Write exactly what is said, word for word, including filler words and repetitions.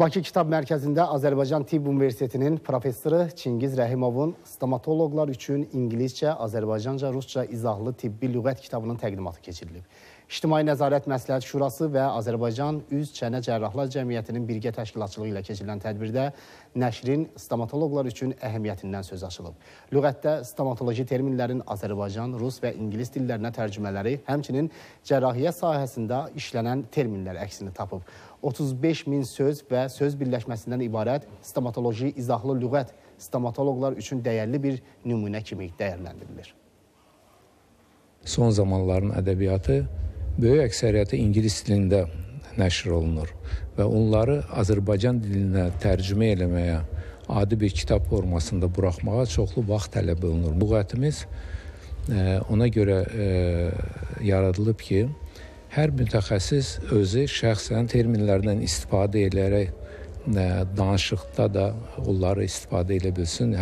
Bakı Kitab Mərkəzində Azərbaycan Tibb Universitetinin professoru Çingiz Rəhimovun stomatoloqlar üçün İngiliscə, Azərbaycanca, Rusca izahlı tibbi lüğət kitabının təqdimatı keçirilib. İctimai Nəzarət Məsləhət Şurası və Azərbaycan Üz Çənə Cərrahlar Cəmiyyətinin birgə təşkilatçılığı ilə keçirilən tədbirdə nəşrin stomatoloqlar üçün əhəmiyyətindən söz açılıb. Lüğətdə stomatoloji terminlərin Azərbaycan, Rus və İngilis dillərinə tərcümələri, həmçinin cərrahiyyə sahəsində işlənən terminlər əksini tapıb. otuz beş min söz və söz birləşməsindən ibarət stomatoloji izahlı lüğət stomatoloqlar üçün dəyərli bir nümunə kimi dəyərləndirilir. Son zamanların ədəbiyyatı böyük əksəriyyəti ingilis dilində nəşr olunur və onları Azərbaycan dilinə tərcümə eləməyə, adi bir kitab formasında buraxmağa çoxlu vaxt tələb olunur. Lüğətimiz ona görə yaradılıb ki, hər mütəxəssis özü şəxsən terminlərdən istifadə edərək danışıqda da onları istifadə edə bilsin.